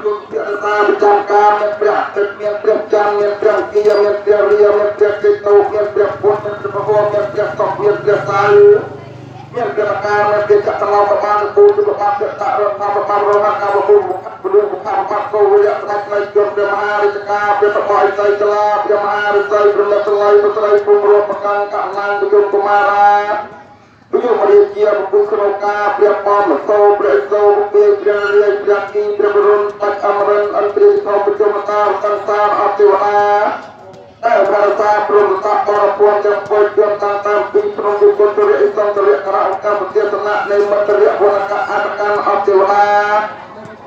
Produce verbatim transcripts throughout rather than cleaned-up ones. Yang Tujuh Malaysia membuka lokal berapa masuk beresau berjalan berjaki berberuntak amaran antri kau berjamaah tanam aktiwa. Eh berasa beruntak orang puan yang berjuang tanam di penunggu kontrol Islam teriak kerangka berjaya senang nemat teriak boneka anak aktiwa.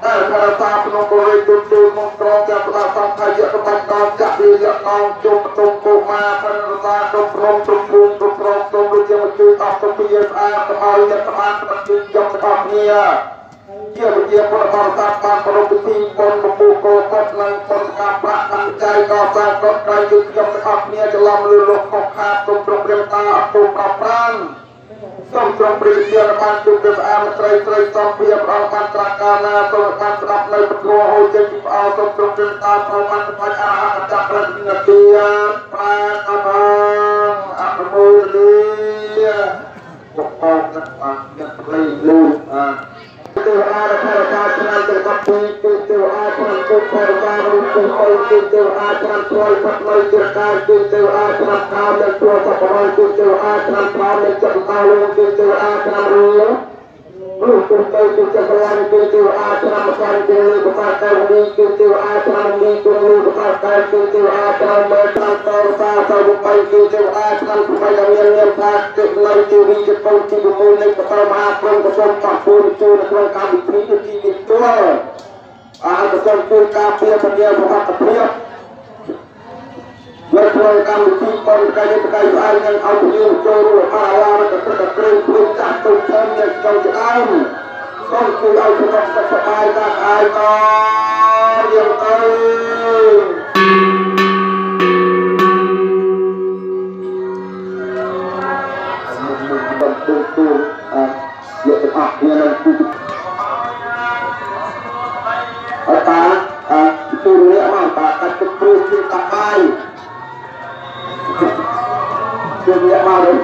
Eh berasa penunggu itu tuh mengkong yang berasa kaya tempat kau cak dia kau cung tunggu makan berasa tunggu tunggu Yang Kau mulai ketermakan kesompah pun itu dengan kami itu digital, ah kesompah kami berniat buat berniat, berjuang kami timbul kaya kekayaan yang audio juru alam terkekering puncak tujuan yang jauh jauh, sompah audio terkekering kekayaan yang jauh. Hãy subscribe cho kênh Ghiền Mì Gõ Để không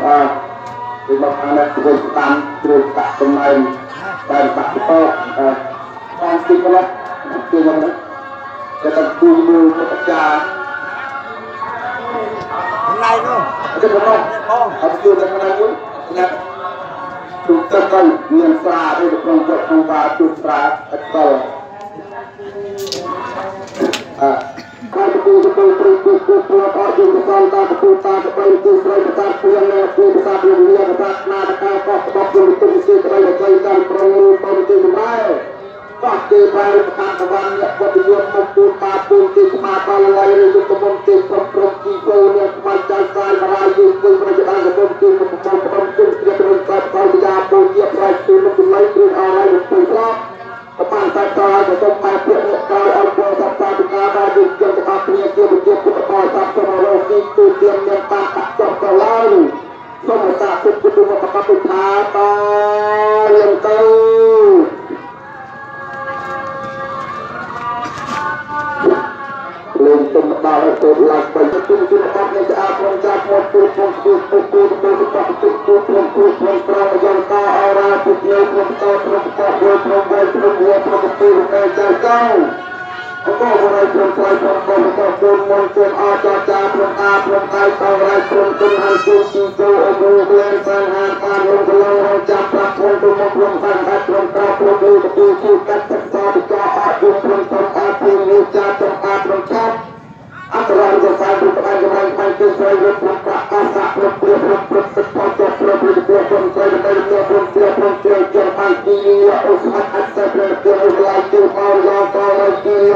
bỏ lỡ